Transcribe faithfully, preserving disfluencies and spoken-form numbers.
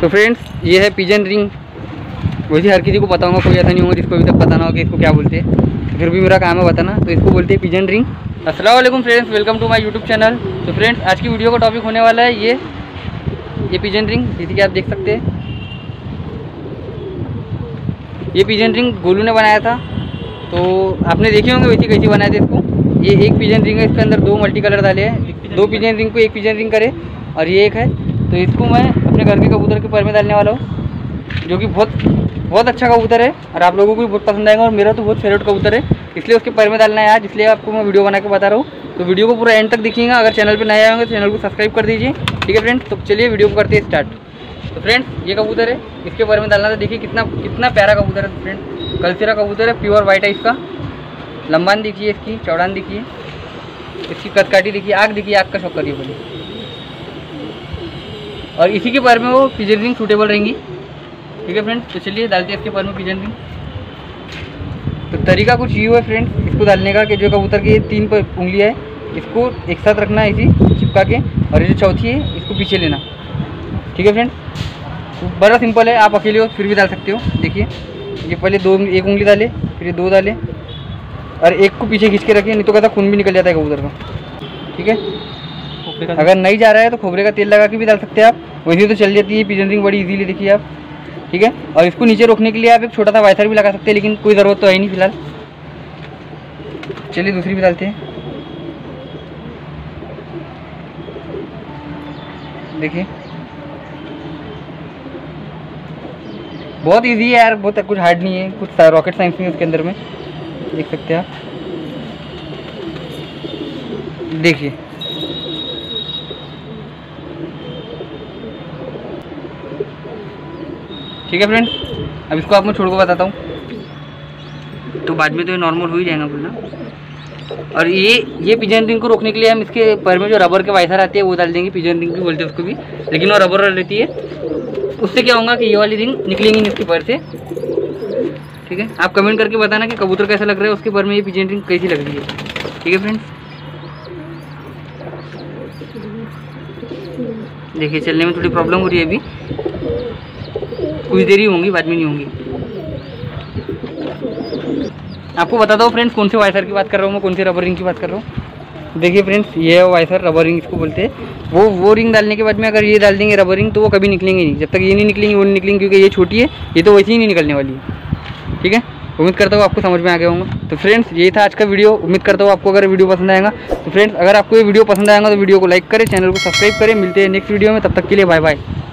तो फ्रेंड्स ये है पिजन रिंग। वैसे हर किसी को पता होगा, कोई ऐसा नहीं होगा जिसको अभी तक पता ना हो कि इसको क्या बोलते हैं, फिर भी मेरा काम है बताना। तो इसको बोलते हैं पिजन रिंग। अस्सलाम वालेकुम friends, welcome to my YouTube channel. तो फ्रेंड्स आज की वीडियो का टॉपिक होने वाला है ये ये पिजन रिंग, जैसे कि आप देख सकते हैं। ये पिजन रिंग गोलू ने बनाया था, तो आपने देखे होंगे वैसे कैसे बनाए थे इसको। ये एक पिजन रिंग है, इसके अंदर दो मल्टी कलर डाले हैं। दो पिजन रिंग को एक पिजन रिंग करे और ये एक है। तो इसको मैं अपने घर के कबूतर के पर में डालने वाला हूँ, जो कि बहुत बहुत अच्छा कबूतर है और आप लोगों को भी बहुत पसंद आएगा और मेरा तो बहुत फेवरेट कबूतर है, इसलिए उसके पर में डालना है आज। इसलिए आपको मैं वीडियो बना के बता रहा हूँ, तो वीडियो को पूरा एंड तक देखिएगा। अगर चैनल पर नए आए होंगे तो चैनल को सब्सक्राइब कर दीजिए, ठीक है फ्रेंड्स। तो चलिए वीडियो को करते हैं स्टार्ट। तो फ्रेंड्स ये कबूतर है, इसके पर में डालना था। देखिए कितना कितना प्यारा कबूतर है फ्रेंड्स, कलसीरा कबूतर है, प्योर वाइट है। इसका लंबान देखिए, इसकी चौड़ान देखिए, इसकी कदकाठी देखिए, आग देखिए, आग का शौक करिए बोलिए। और इसी के पर में वो पिजन रिंग सूटेबल रहेंगी, ठीक है फ्रेंड्स। तो चलिए डालते हैं इसके पर में पिजन रिंग। तो तरीका कुछ ये है फ्रेंड्स इसको डालने का कि जो कबूतर की तीन पर उंगलियाँ है, इसको एक साथ रखना है इसी चिपका के, और ये जो चौथी है इसको पीछे लेना, ठीक है फ्रेंड्स। तो बड़ा सिंपल है, आप अकेले हो फिर भी डाल सकते हो। देखिए ये पहले दो एक उंगली डाले, फिर ये दो डाले और एक को पीछे खींच के रखिए, नहीं तो कहता खून भी निकल जाता है कबूतर का, ठीक है। अगर नहीं जा रहा है तो खोबरे का तेल लगा के भी डाल सकते हैं आप, वैसे तो चल जाती है पिजन रिंग बड़ी इजीली, देखिए आप, ठीक है। और इसको नीचे रोकने के लिए आप एक छोटा सा वायसर भी लगा सकते हैं, लेकिन कोई ज़रूरत तो है नहीं फिलहाल। चलिए दूसरी भी डालते हैं। देखिए बहुत इजी है यार, बहुत कुछ हार्ड नहीं है, कुछ रॉकेट साइंस नहीं है उसके अंदर में, देख सकते हैं आप। देखिए ठीक है फ्रेंड्स, अब इसको आपको छोड़ को बताता हूँ, तो बाद में तो ये नॉर्मल हो ही जाएगा बोलना। और ये ये पिजन रिंग को रोकने के लिए हम इसके पर में जो रबर के वायसर आती है वो डाल देंगे, पिजन रिंग भी बोलते हैं उसको भी, लेकिन वो रबर रहती है। उससे क्या होगा कि ये वाली रिंग निकलेंगी इसके पर से, ठीक है। आप कमेंट करके बताना कि कबूतर कैसा लग रहा है, उसके पर में ये पिजन रिंग कैसी लग रही है, ठीक है फ्रेंड्स। देखिए चलने में थोड़ी प्रॉब्लम हो रही है अभी, कुछ देरी होंगी, बाद में नहीं होंगी। आपको बता दो फ्रेंड्स कौन से वायसर की बात कर रहा हूँ मैं, कौन से रबर रिंग की बात कर रहा हूँ। देखिए फ्रेंड्स ये है वायसर, रबर रिंग इसको बोलते हैं। वो वो रिंग डालने के बाद में अगर ये डाल देंगे रबर रिंग तो वो कभी निकलेंगे नहीं, जब तक ये नहीं निकलेंगी वो नहीं निकलेंगी, क्योंकि ये छोटी है, ये तो वैसे ही नहीं निकलने वाली है, ठीक है। उम्मीद करता हूँ आपको समझ में आ गया होगा। तो फ्रेंड्स यही था आज का वीडियो, उम्मीद करता हूँ आपको अगर वीडियो पसंद आएगा। तो फ्रेंड्स अगर आपको ये वीडियो पसंद आएगा तो वीडियो को लाइक करें, चैनल को सब्सक्राइब करें। मिलते हैं नेक्स्ट वीडियो में, तब तक के लिए बाय बाय।